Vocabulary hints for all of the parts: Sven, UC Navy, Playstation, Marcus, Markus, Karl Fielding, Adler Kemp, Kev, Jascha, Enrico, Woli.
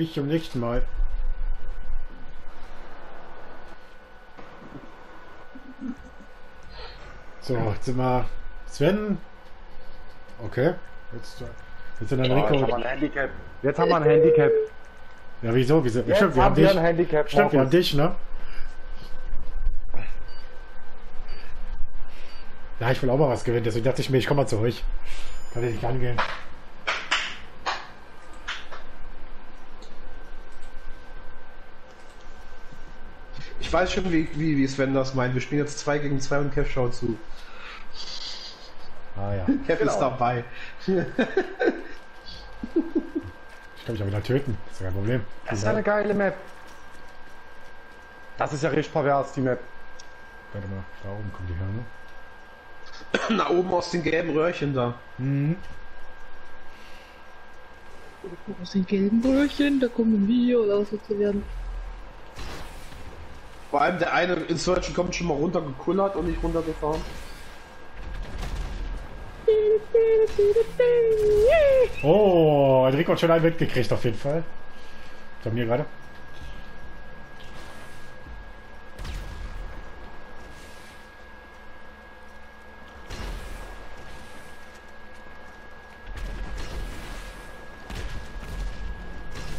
Bis zum nächsten Mal. So, jetzt sind wir Sven. Okay. Jetzt sind wir Enrico. Jetzt haben wir ein Handicap. Jetzt haben wir ein Handicap. Ja, wieso? Wieso? Jetzt stimmt, wir haben dich. Ein Handicap, stimmt, wir haben dich, ne? Ja, ich will auch mal was gewinnen, deswegen dachte ich mir, ich komme mal zu euch. Kann ich nicht angehen. Ich weiß schon, wie Sven das meint. Wir spielen jetzt 2 gegen 2 und Kev schaut zu. Ah ja. Kev genau. Ist dabei. Ich kann mich auch wieder töten. Das ist ja kein Problem. Das ist eine geile Map. Das ist ja richtig pervers, die Map. Warte mal, da oben kommt die her, ne? Na oben aus den gelben Röhrchen da. Mhm. Aus den gelben Röhrchen, da kommen wir oder was zu werden. Vor allem der eine Insurgent kommt schon mal runtergekullert und nicht runtergefahren. Oh, Enrico hat schon einen mitgekriegt auf jeden Fall. Bei mir gerade.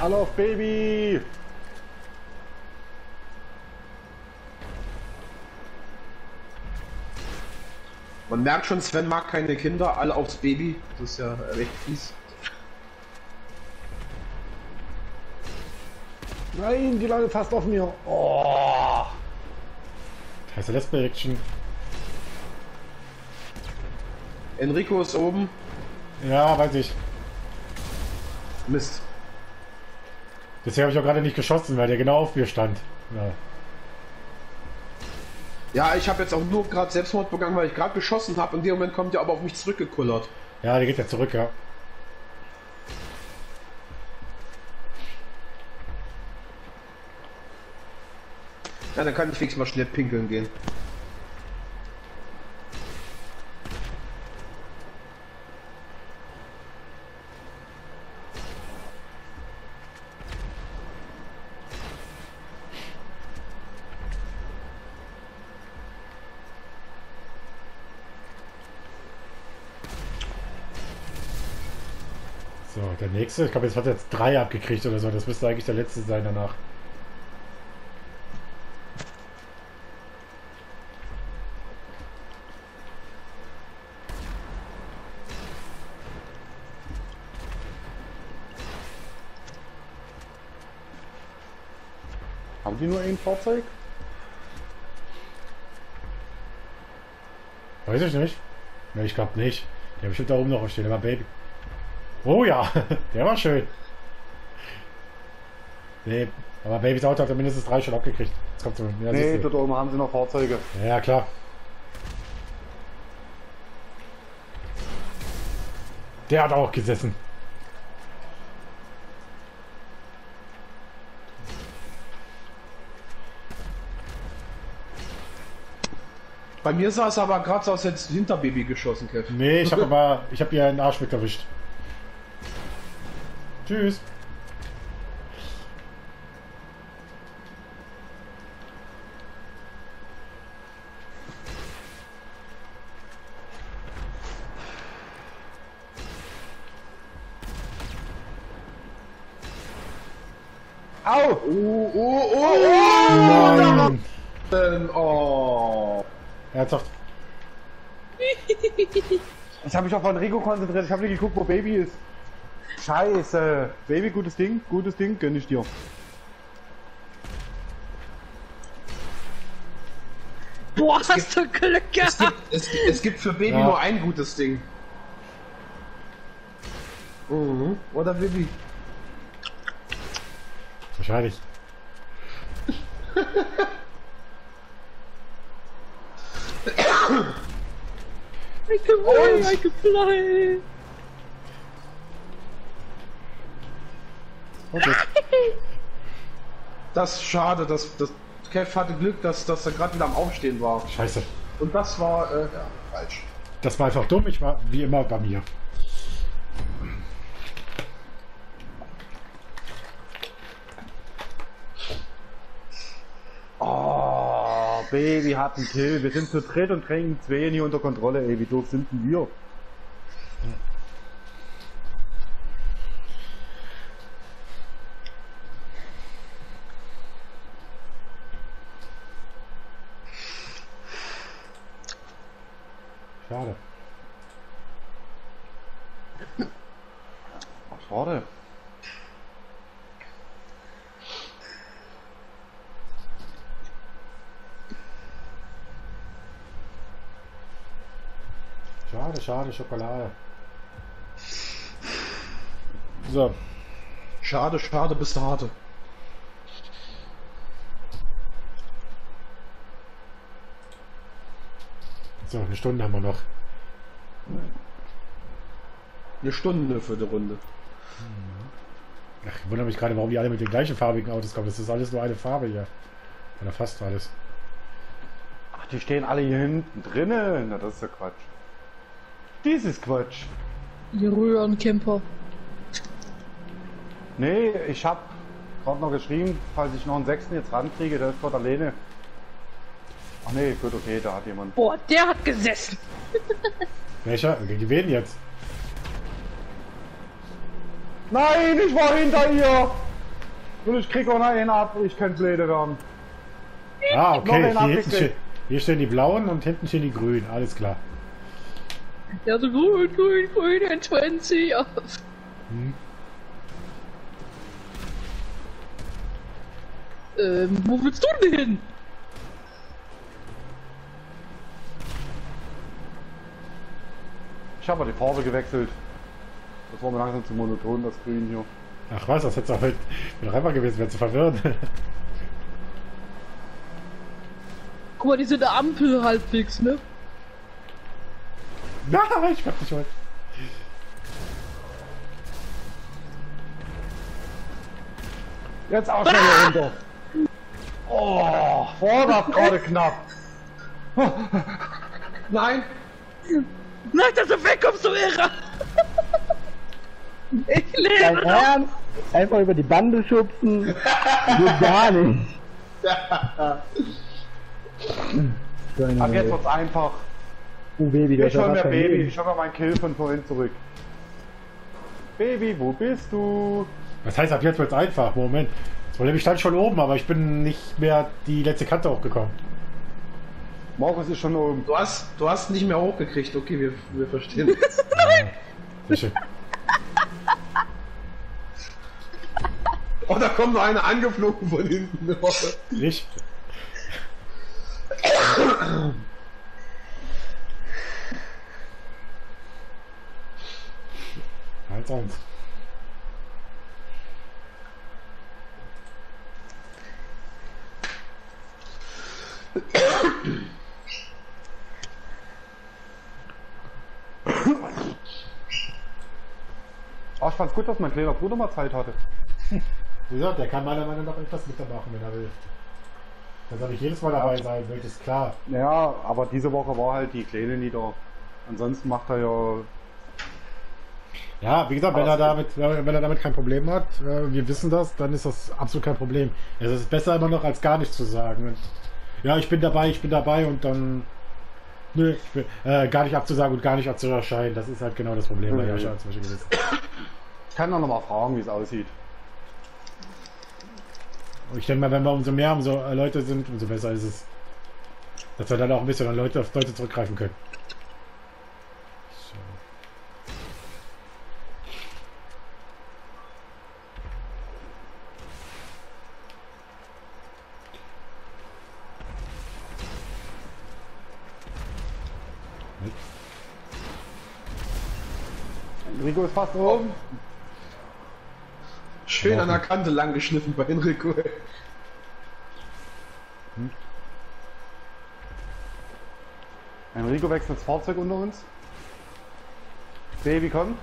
Alle auf Baby! Man merkt schon, Sven mag keine Kinder, alle aufs Baby. Das ist ja recht fies. Nein, die landet fast auf mir. Oh. Das heißt, das Action. Enrico ist oben. Ja, weiß ich. Mist. Deswegen habe ich auch gerade nicht geschossen, weil der genau auf mir stand. Ja, ich habe jetzt auch nur gerade Selbstmord begangen, weil ich gerade geschossen habe. In dem Moment kommt der aber auf mich zurückgekullert. Ja, der geht ja zurück, ja. Ja, dann kann ich fix mal schnell pinkeln gehen. So, der nächste. Ich glaube, jetzt hat er jetzt 3 abgekriegt oder so. Das müsste eigentlich der letzte sein danach. Haben die nur ein Fahrzeug? Weiß ich nicht. Ne, ich glaube nicht. Der bestimmt da oben noch stehen. Der war Baby. Oh ja, der war schön. Nee, aber Babys Auto hat er mindestens 3 schon abgekriegt. Jetzt kommt zum, ja, nee, dort oben haben sie noch Fahrzeuge. Ja, klar. Der hat auch gesessen. Bei mir saß aber gerade so aus jetzt hinter Baby geschossen, Kev. Nee, ich hab hier einen Arsch mit erwischt. Tschüss. Au! Oh, oh, oh, oh! Nein! Oh! Ernsthaft. Ich habe mich auf Enrico konzentriert. Ich habe nicht geguckt, wo Baby ist. Scheiße! Baby, gutes Ding, gönn ich dir. Boah, hast du Glück gehabt! Es gibt für Baby ja. Nur ein gutes Ding. Mhm. Oder Baby? Wahrscheinlich. I can fly, I can fly! Okay. Das ist schade, dass Kev hatte Glück, dass er gerade wieder am Aufstehen war. Scheiße. Und das war ja, falsch. Das war einfach dumm, ich war wie immer bei mir. 2, wir hatten Kill, wir sind zu dritt und kriegen 2 nie unter Kontrolle, ey, wie doof sind denn wir? Schade. Schade. Schade, schade, Schokolade. So. Schade, schade, bist du harte. So, eine Stunde haben wir noch. Eine Stunde für die Runde. Ach, ich wundere mich gerade, warum die alle mit den gleichen farbigen Autos kommen. Das ist alles nur eine Farbe hier. Oder fast alles. Ach, die stehen alle hier hinten drinnen. Na, das ist ja Quatsch. Dies ist Quatsch. Die Röhrencamper. Nee, ich hab gerade noch geschrieben, falls ich noch einen 6. jetzt rankriege, der ist dort alleine. Ach nee, gut, okay, da hat jemand. Boah, der hat gesessen. Welcher? Gegen wen jetzt? Nein, ich war hinter ihr! Und ich krieg auch noch einen ab, ich kann blöde werden. Ah, okay, hier stehen die blauen und hinten stehen die grünen, alles klar. Ja, so grün, ein 20 auf. Hm. Wo willst du denn hin? Ich habe die Farbe gewechselt. Das war mir langsam zu monoton, das Grün hier. Ach was, das hätte es auch mit Reimer gewesen, wäre zu verwirrt. Guck mal, die sind der Ampel halbwegs, ne? Na, ich hab dich heute. Jetzt auch schon hier runter. Oh, vorder gerade knapp. Nein. Nein, dass du wegkommst, du Irrer. Ich lebe noch. Einfach über die Bande schubsen. Geht gar nicht. Ab jetzt wird's einfach. Baby, ich hol mir Baby, ich hol mir meinen Kill von vorhin zurück. Baby, wo bist du? Was heißt, ab jetzt wird's einfach? Moment. Das Problem, ich stand schon oben, aber ich bin nicht mehr die letzte Kante hochgekommen. Marcus ist schon oben. Du hast nicht mehr hochgekriegt, okay, wir verstehen. Nein! Sehr schön. Oh, da kommt noch einer angeflogen von hinten. Nicht? Sonst. Oh, ich fand's gut, dass mein kleiner Bruder mal Zeit hatte. Wie gesagt, der kann meiner Meinung nach etwas mitmachen, wenn er will. Da soll ich jedes Mal dabei sein, welches klar. Ja, aber diese Woche war halt die Kleine nie da. Ansonsten macht er ja. Ja, wie gesagt, wenn er damit kein Problem hat, wir wissen das, dann ist das absolut kein Problem. Es ist besser immer noch, als gar nichts zu sagen. Und, ja, ich bin dabei und dann nö, gar nicht abzusagen und gar nicht abzuerscheinen. Das ist halt genau das Problem bei Jascha zum Beispiel gewesen. Ich kann doch nochmal fragen, wie es aussieht. Und ich denke mal, wenn wir umso mehr Leute sind, umso besser ist es. Dass wir dann auch ein bisschen an Leute zurückgreifen können. Enrico ist fast oben. Schön an der Kante lang geschliffen bei Enrico. Hm. Enrico wechselt das Fahrzeug unter uns. Baby kommt.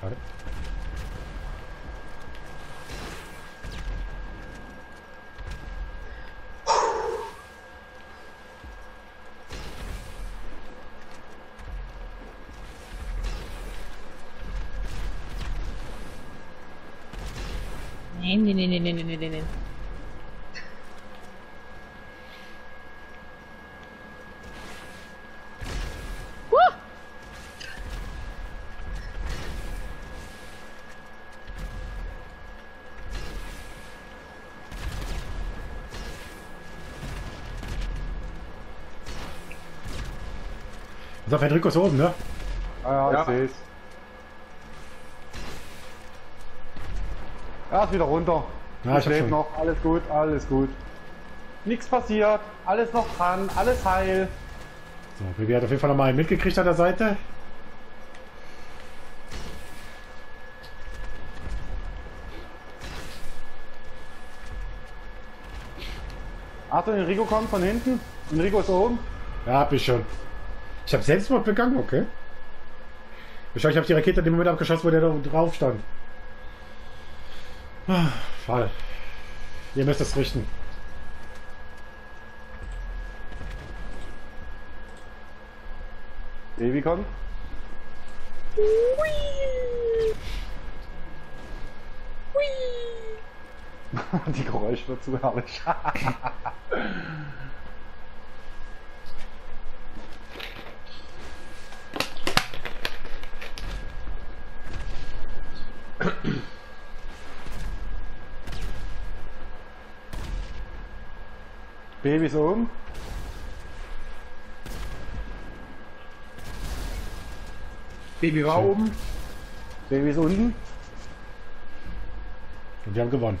Schade. Nee. Das auf Enrico ist oben, ne? Ah, ja, ich seh's. Er ist wieder runter. Ja, ich lebe noch. Alles gut, alles gut. Nichts passiert. Alles noch dran. Alles heil. So, Baby hat auf jeden Fall nochmal einen mitgekriegt an der Seite. Achtung, Enrico kommt von hinten. Enrico ist oben. Ja, hab ich schon. Ich habe Selbstmord begangen, okay. Ich habe die Rakete in dem Moment abgeschossen, wo der da drauf stand. Schade. Ihr müsst das richten. Baby kommt. Hui. Hui. Die Geräusche dazu habe ich. Baby ist oben. Baby war oben. Baby ist unten. Und wir haben gewonnen.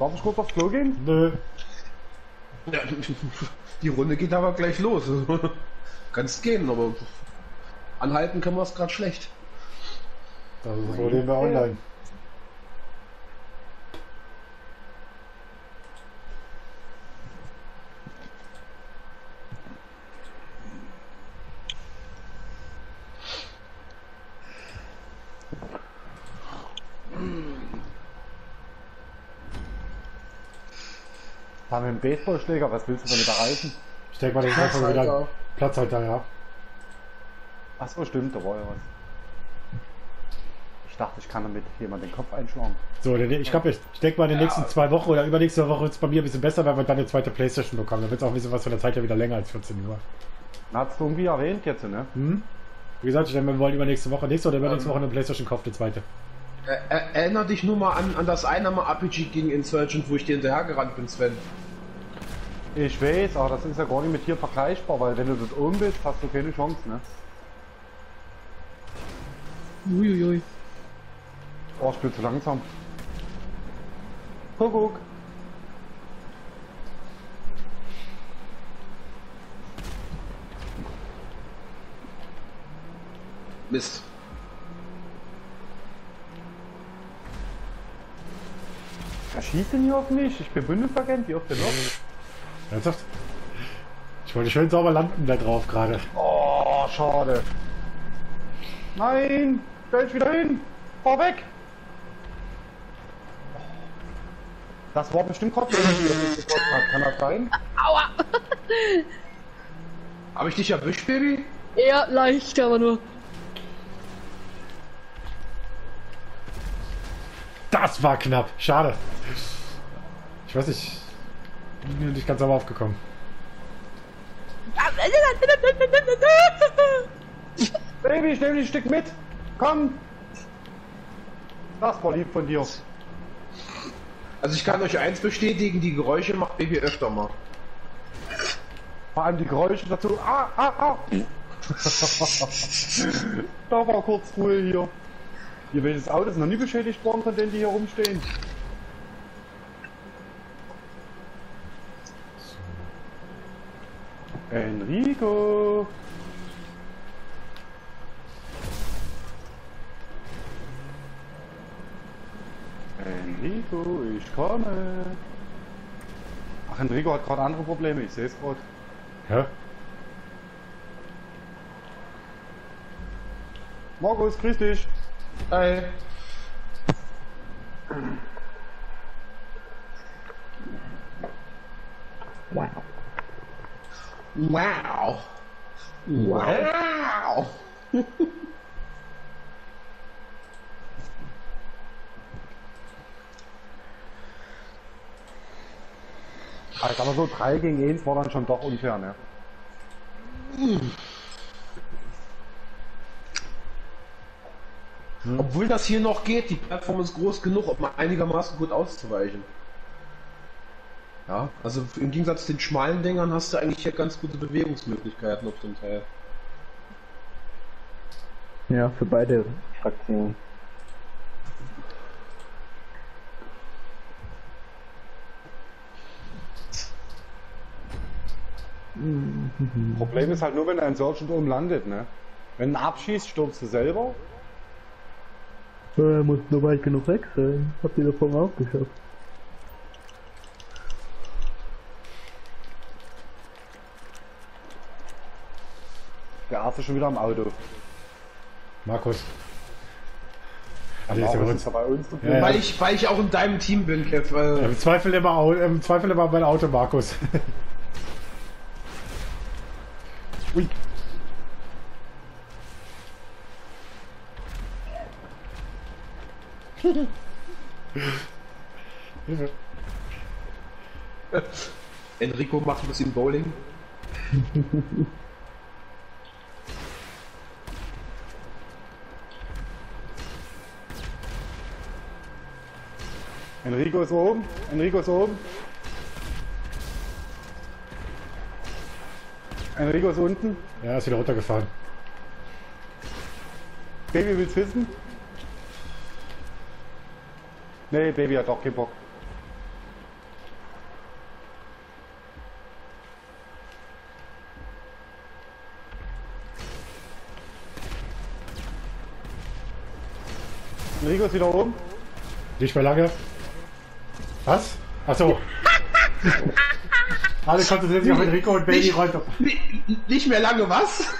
Darf ich kurz aufs Klo gehen? Nö. Ja, die Runde geht aber gleich los. Kannst gehen, aber anhalten können wir es gerade schlecht. Das ist das Problem bei online. Haben wir einen Baseballschläger? Was willst du damit erreichen? Ich denke mal, das ist einfach wieder ein Platzhalter, ja. Achso, stimmt, da war ja was. Ich dachte, ich kann damit jemand den Kopf einschlagen. So, ich glaube, ich denke mal, in den nächsten 2 Wochen oder übernächste Woche wird es bei mir ein bisschen besser, weil wir dann eine zweite Playstation bekommen. Dann wird es auch ein bisschen was von der Zeit ja wieder länger als 14 Uhr. Hast du irgendwie erwähnt jetzt, ne? Hm? Wie gesagt, ich denke, wir wollen übernächste Woche eine Playstation kaufen, eine zweite. Erinner dich nur mal an das eine Mal RPG gegen Insurgent, wo ich dir hinterhergerannt bin, Sven. Ich weiß, aber das ist ja gar nicht mit hier vergleichbar, weil wenn du dort oben bist, hast du keine Chance, ne? Uiuiui. Oh, ich bin zu langsam. Guck. Mist. Was schießt denn hier auf mich? Ich bin Bundesagent, wie oft denn noch? Ernsthaft? Ich wollte schön sauber landen da drauf gerade. Oh, schade. Nein! Stell dich wieder hin! Fahr weg! Das war bestimmt Kopf, wenn ich das nicht gekostet habe. Kann das sein? Aua! Habe ich dich erwischt, Baby? Ja, leicht, aber nur. Das war knapp. Schade. Ich weiß nicht. Ich bin nicht ganz sauber aufgekommen. Baby, ich nehme dich ein Stück mit. Komm. Das war lieb von dir. Also ich kann euch eins bestätigen, die Geräusche macht Baby öfter mal. Vor allem die Geräusche dazu. Ah, ah, ah. Da war kurz Ruhe hier. Ihr welches Auto ist noch nie beschädigt worden von denen, die hier rumstehen. So. Enrico! Enrico, ich komme! Ach, Enrico hat gerade andere Probleme, ich sehe es gerade. Hä? Marcus, grüß dich! Hi. Wow. Wow. Wow. Aber so 3 gegen 1 war dann schon doch unfair, ne? Obwohl das hier noch geht, die Plattform ist groß genug, um einigermaßen gut auszuweichen. Ja, also im Gegensatz zu den schmalen Dingern hast du eigentlich hier ganz gute Bewegungsmöglichkeiten auf dem Teil. Ja, für beide Fraktionen. Problem ist halt nur, wenn ein Sergeant oben landet, ne? Wenn er abschießt, stürzt er selber. Er muss nur weit genug weg sein. Habt ihr davon auch geschafft. Der Arzt ist schon wieder am Auto. Markus. Also Markus ist bei uns. Ja. Weil ich auch in deinem Team bin, Kev. Im Zweifel immer mein Auto, Markus. Ui. Enrico macht ein bisschen Bowling. Enrico ist oben. Enrico ist oben. Enrico ist unten. Ja, ist wieder runtergefahren. Baby will's wissen? Nee, Baby hat auch keinen Bock. Enrico ist wieder oben. Nicht mehr lange. Was? Achso. Alle konzentrieren sich auf Enrico und Baby runter. Nicht mehr lange was?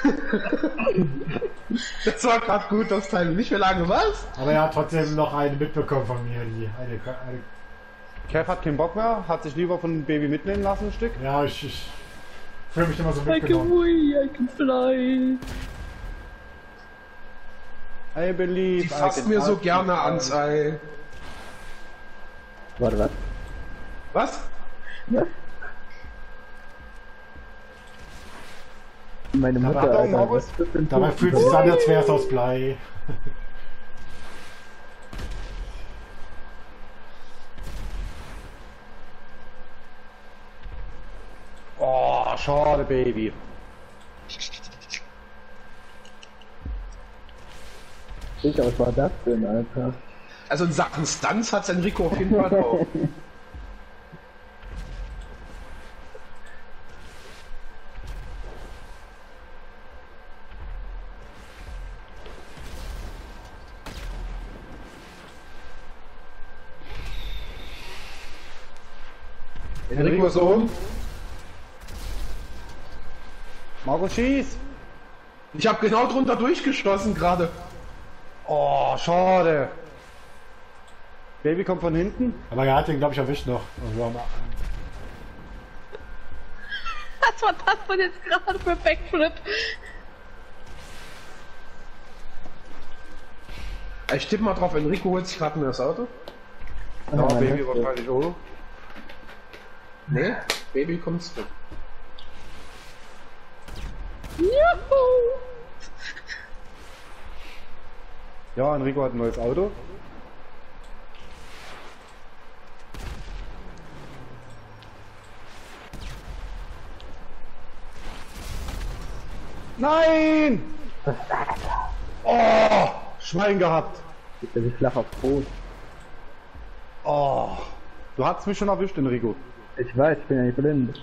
Das war gerade gut, das Teil. Nicht mehr lange was? Aber er hat trotzdem noch einen mitbekommen von mir. Kev hat keinen Bock mehr, hat sich lieber von Baby mitnehmen lassen ein Stück. Ja, ich fühle mich immer so mitgenommen. I can fly. I believe. Die fasst mir so gerne ans Ei. Warte, was? Was? Was? Meine Mutter, dabei fühlt sich an, als wäre es aus Blei. Oh, schade, Baby. Sicher, was war das denn, Alter? Also in Sachen Stunts hat's Enrico auf jeden Fall drauf. Enrico ist oben. Markus, schieß! Ich hab genau drunter durchgeschossen gerade. Oh, schade. Baby kommt von hinten. Aber er hat den, glaube ich, erwischt noch. Was war das denn jetzt gerade für Backflip? Ich tippe mal drauf, Enrico holt sich gerade nur das Auto. Da war Baby wahrscheinlich oben. Nee, Baby kommt zurück. Juhu! Ja, Enrico hat ein neues Auto. Nein! Oh! Schwein gehabt! Gibt er sich flach aufs Brot. Oh! Du hast mich schon erwischt, Enrico. Ich weiß, ich bin ja nicht blind.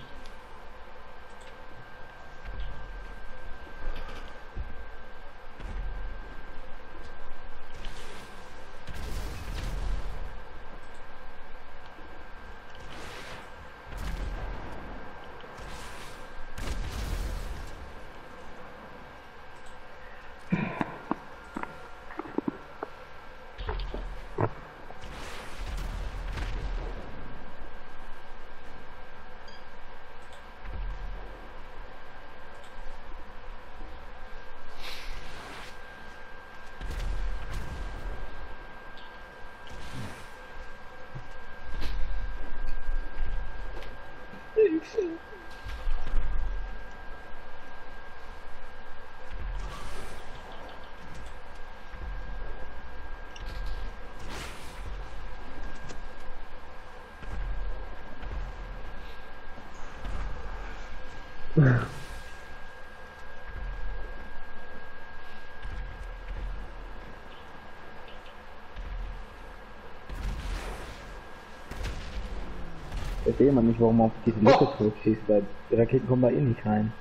Ich verstehe immer nicht, warum man auf diese Lücke zurückschießt, weil die Raketen kommen da eh nicht rein.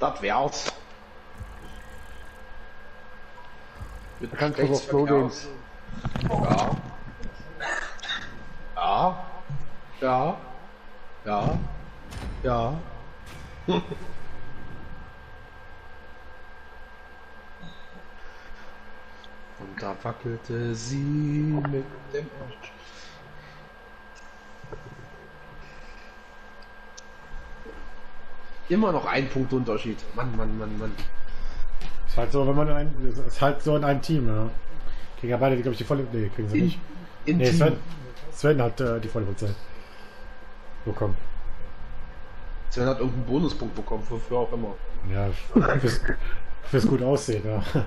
Das wär's. Da kannst du doch so gehen. Ja. Ja. Ja. Ja. Ja. Und da wackelte sie mit dem Arsch. Immer noch ein Punkt Unterschied. Mann, Mann, Mann, Mann. Ist halt so, wenn man ist halt so in einem Team, ja. Kriegen ja beide, glaube ich, die volle. Nee, kriegen sie nicht. Nee, Sven hat die volle Punktzahl bekommen. Sven hat irgendeinen Bonuspunkt bekommen, wofür auch immer. Ja, fürs gut aussehen, ja.